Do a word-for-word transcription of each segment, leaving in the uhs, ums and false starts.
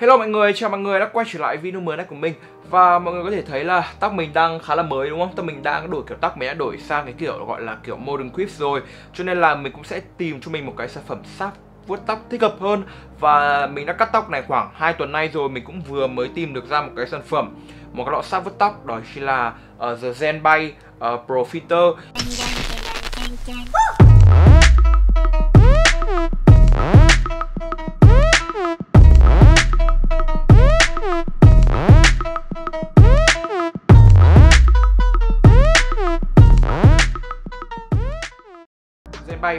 Hello mọi người, chào mọi người đã quay trở lại video mới này của mình. Và mọi người có thể thấy là tóc mình đang khá là mới đúng không? Tóc mình đang đổi kiểu tóc, mình đã đổi sang cái kiểu gọi là kiểu Modern Quiff rồi. Cho nên là mình cũng sẽ tìm cho mình một cái sản phẩm sáp vuốt tóc thích hợp hơn. Và mình đã cắt tóc này khoảng hai tuần nay rồi. Mình cũng vừa mới tìm được ra một cái sản phẩm, một cái lọ sáp vuốt tóc, đó chính là uh, The Zen Bay uh, Profiter.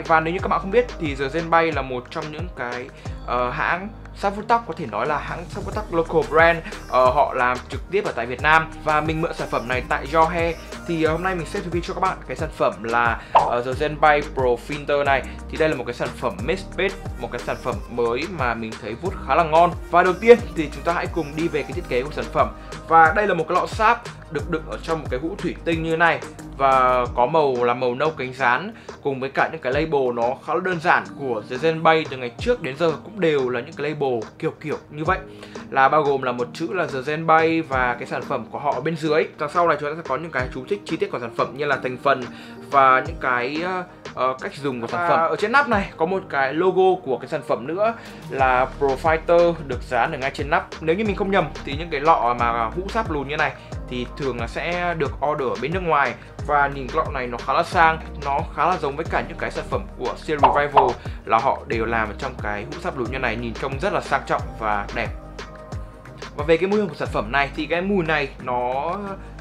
Và nếu như các bạn không biết thì The Zen Bay là một trong những cái uh, hãng sáp vuốt tóc, có thể nói là hãng sáp vuốt tóc local brand, uh, họ làm trực tiếp ở tại Việt Nam. Và mình mượn sản phẩm này tại Yourhair. Thì uh, hôm nay mình sẽ review cho các bạn cái sản phẩm là uh, The Zen Bay Profiter này. Thì đây là một cái sản phẩm made, một cái sản phẩm mới mà mình thấy vuốt khá là ngon. Và đầu tiên thì chúng ta hãy cùng đi về cái thiết kế của sản phẩm. Và đây là một cái lọ sáp được đựng ở trong một cái hũ thủy tinh như thế này, và có màu là màu nâu cánh gián, cùng với cả những cái label nó khá là đơn giản của The Zen Bay từ ngày trước đến giờ cũng đều là những cái label kiểu kiểu như vậy, là bao gồm là một chữ là The Zen Bay và cái sản phẩm của họ ở bên dưới. Đằng sau này chúng ta sẽ có những cái chú thích chi tiết của sản phẩm như là thành phần và những cái uh, cách dùng của sản à, phẩm. Ở trên nắp này có một cái logo của cái sản phẩm nữa là Profiter được dán ở ngay trên nắp. Nếu như mình không nhầm thì những cái lọ mà hũ sáp lùn như này thì thường là sẽ được order ở bên nước ngoài. Và nhìn lọ này nó khá là sang, nó khá là giống với cả những cái sản phẩm của Sea Revival, là họ đều làm trong cái hũ sáp lùn như này, nhìn trông rất là sang trọng và đẹp. Và về cái mùi hương của sản phẩm này thì cái mùi này nó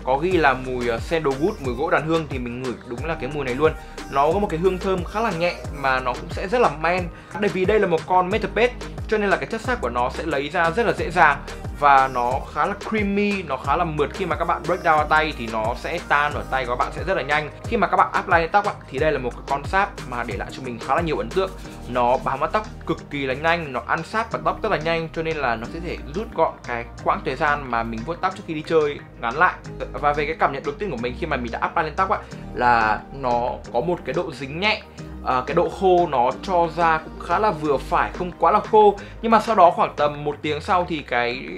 có ghi là mùi sandalwood, mùi gỗ đàn hương, thì mình ngửi đúng là cái mùi này luôn. Nó có một cái hương thơm khá là nhẹ mà nó cũng sẽ rất là men. Bởi vì đây là một con metapet cho nên là cái chất xác của nó sẽ lấy ra rất là dễ dàng. Và nó khá là creamy, nó khá là mượt, khi mà các bạn break down tay thì nó sẽ tan ở tay của các bạn sẽ rất là nhanh. Khi mà các bạn apply lên tóc ạ, thì đây là một con sáp mà để lại cho mình khá là nhiều ấn tượng. Nó bám vào tóc cực kỳ là nhanh, nó ăn sáp vào tóc rất là nhanh, cho nên là nó sẽ thể rút gọn cái quãng thời gian mà mình vuốt tóc trước khi đi chơi ngắn lại. Và về cái cảm nhận đầu tiên của mình khi mà mình đã apply lên tóc ạ, là nó có một cái độ dính nhẹ. À, cái độ khô nó cho ra cũng khá là vừa phải, không quá là khô. Nhưng mà sau đó khoảng tầm một tiếng sau thì cái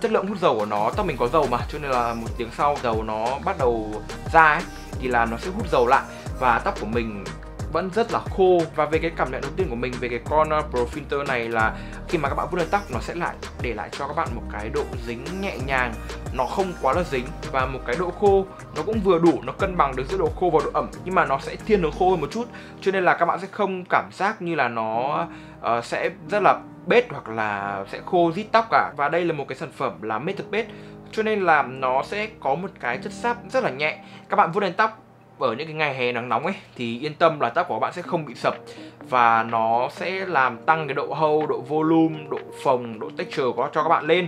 chất lượng hút dầu của nó, tóc mình có dầu mà, cho nên là một tiếng sau dầu nó bắt đầu ra ấy, thì là nó sẽ hút dầu lại và tóc của mình vẫn rất là khô. Và về cái cảm nhận đầu tiên của mình về cái con Profiter này là khi mà các bạn vuốt lên tóc, nó sẽ lại để lại cho các bạn một cái độ dính nhẹ nhàng, nó không quá là dính, và một cái độ khô nó cũng vừa đủ, nó cân bằng được giữa độ khô và độ ẩm, nhưng mà nó sẽ thiên hướng khô hơn một chút, cho nên là các bạn sẽ không cảm giác như là nó uh, sẽ rất là bết hoặc là sẽ khô rít tóc cả. Và đây là một cái sản phẩm là made to bed, cho nên là nó sẽ có một cái chất sáp rất là nhẹ. Các bạn vuốt lên tóc ở những cái ngày hè nắng nóng ấy thì yên tâm là tóc của các bạn sẽ không bị sập, và nó sẽ làm tăng cái độ hâu, độ volume, độ phồng, độ texture của cho các bạn lên.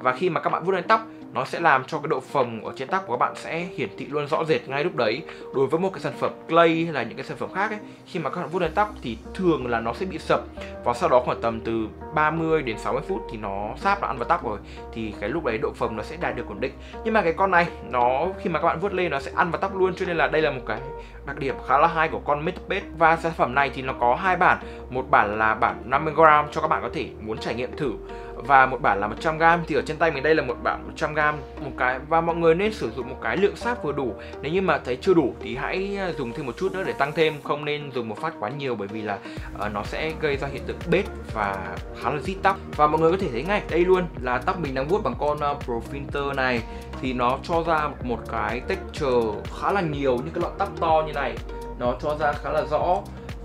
Và khi mà các bạn vuốt lên tóc, nó sẽ làm cho cái độ phồng ở trên tóc của các bạn sẽ hiển thị luôn rõ rệt ngay lúc đấy. Đối với một cái sản phẩm clay hay là những cái sản phẩm khác ấy, khi mà các bạn vuốt lên tóc thì thường là nó sẽ bị sập, và sau đó khoảng tầm từ ba mươi đến sáu mươi phút thì nó sáp nó ăn vào tóc rồi, thì cái lúc đấy độ phồng nó sẽ đạt được ổn định. Nhưng mà cái con này nó khi mà các bạn vuốt lên nó sẽ ăn vào tóc luôn, cho nên là đây là một cái đặc điểm khá là hay của con Metapet. Và sản phẩm này thì nó có hai bản, một bản là bản năm mươi gam cho các bạn có thể muốn trải nghiệm thử, và một bản là một trăm gam. Thì ở trên tay mình đây là một bản một trăm gam một cái. Và mọi người nên sử dụng một cái lượng sáp vừa đủ, nếu như mà thấy chưa đủ thì hãy dùng thêm một chút nữa để tăng thêm, không nên dùng một phát quá nhiều, bởi vì là uh, nó sẽ gây ra hiện tượng bết và khá là rít tóc. Và mọi người có thể thấy ngay đây luôn là tóc mình đang vuốt bằng con uh, Profiter này thì nó cho ra một cái texture khá là nhiều, những cái lọn tóc to như này nó cho ra khá là rõ,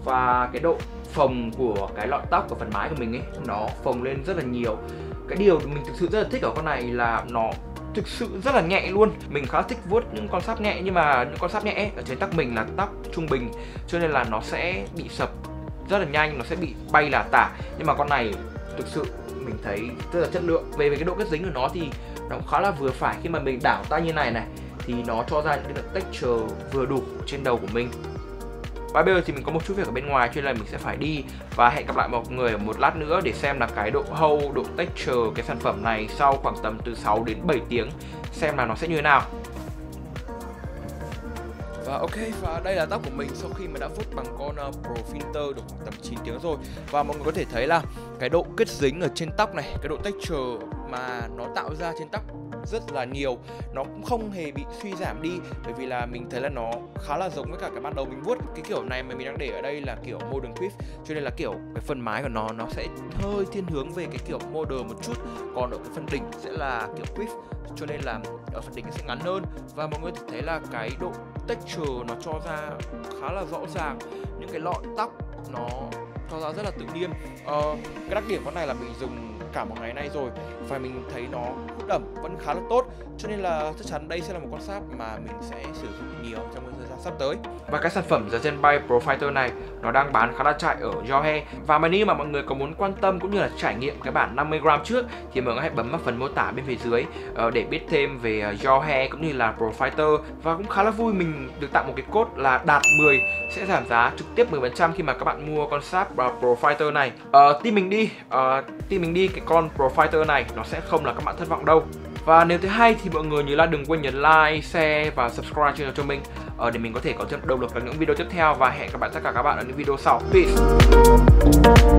và cái độ phồng của cái lọn tóc của phần mái của mình ấy, nó phồng lên rất là nhiều. Cái điều mình thực sự rất là thích ở con này là nó thực sự rất là nhẹ luôn. Mình khá thích vuốt những con sáp nhẹ, nhưng mà những con sáp nhẹ ấy, ở trên tóc mình là tóc trung bình, cho nên là nó sẽ bị sập rất là nhanh, nó sẽ bị bay là tả. Nhưng mà con này thực sự mình thấy rất là chất lượng. Về, về cái độ kết dính của nó thì nó khá là vừa phải, khi mà mình đảo tay như này này thì nó cho ra những cái texture vừa đủ trên đầu của mình. Và bây giờ thì mình có một chút việc ở bên ngoài cho nên là mình sẽ phải đi, và hẹn gặp lại mọi người một lát nữa để xem là cái độ hâu, độ texture cái sản phẩm này sau khoảng tầm từ sáu đến bảy tiếng xem là nó sẽ như thế nào. Và ok, và đây là tóc của mình sau khi mình đã vuốt bằng con uh, Profiter được khoảng tầm chín tiếng rồi. Và mọi người có thể thấy là cái độ kết dính ở trên tóc này, cái độ texture mà nó tạo ra trên tóc rất là nhiều, nó cũng không hề bị suy giảm đi, bởi vì là mình thấy là nó khá là giống với cả cái ban đầu mình vuốt. Cái kiểu này mà mình đang để ở đây là kiểu Modern Quiff, cho nên là kiểu cái phần mái của nó nó sẽ hơi thiên hướng về cái kiểu Modern một chút, còn ở cái phần đỉnh sẽ là kiểu Quiff, cho nên là ở phần đỉnh sẽ ngắn hơn. Và mọi người thấy là cái độ texture nó cho ra khá là rõ ràng, những cái lọn tóc nó cho ra rất là tự nhiên. Ờ, cái đặc điểm con này là mình dùng cả một ngày nay rồi và mình thấy nó hút ẩm vẫn khá là tốt, cho nên là chắc chắn đây sẽ là một con sáp mà mình sẽ sử dụng nhiều trong thời gian sắp tới. Và cái sản phẩm The Zen Bay Profiter này nó đang bán khá là chạy ở Yourhair, và mà nếu mà mọi người có muốn quan tâm cũng như là trải nghiệm cái bản năm mươi gram trước thì mọi người hãy bấm vào phần mô tả bên phía dưới để biết thêm về Yourhair cũng như là Profiter. Và cũng khá là vui mình được tặng một cái code là đạt mười sẽ giảm giá trực tiếp mười phần trăm khi mà các bạn mua con sáp Profiter này. Ờ, tin mình đi, ờ, tin mình đi cái con Profiter này nó sẽ không là các bạn thất vọng đâu. Và nếu thấy hay thì mọi người nhớ là đừng quên nhấn like, share và subscribe channel cho mình để mình có thể có thêm động lực vào những video tiếp theo, và hẹn các bạn tất cả các bạn ở những video sau. Peace.